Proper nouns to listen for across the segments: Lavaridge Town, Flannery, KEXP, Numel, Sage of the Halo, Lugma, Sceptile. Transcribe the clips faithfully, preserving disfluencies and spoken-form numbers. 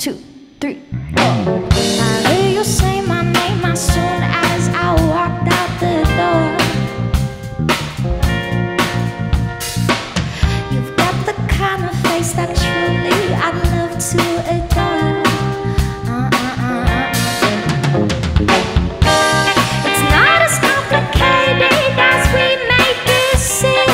two, three, four. I hear you say my name as soon as I walked out the door. You've got the kind of face that truly I'd love to adore. Uh, uh, uh, uh. It's not as complicated as we make it seem.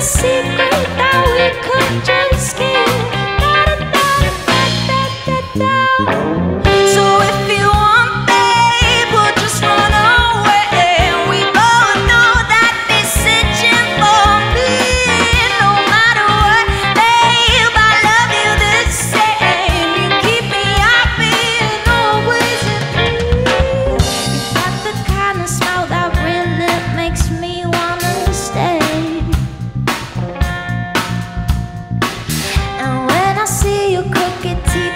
Secret that we could just keep. So if you want, babe, we'll just run away. We both know that this itching for me. No matter what, babe, I love you the same. You keep me happy and always in me. You got the kind of smile that really makes me wanna stay.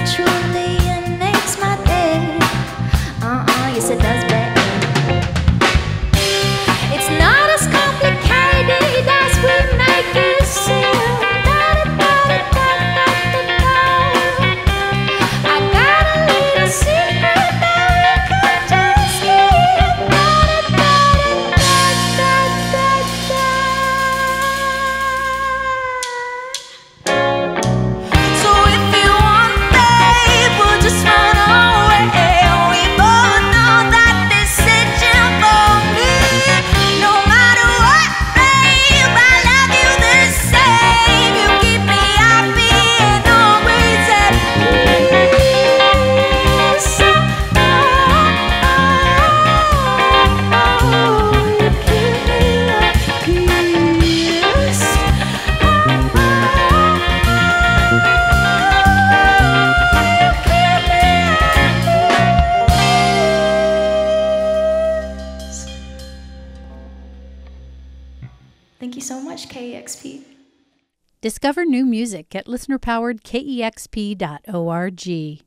Truly, it makes my day. Uh-uh, yes it does, babe. It's not as complicated as we make it seem. I got a little secret that we could just keep. So if you Thank you so much, K E X P. Discover new music at listener powered K E X P dot org.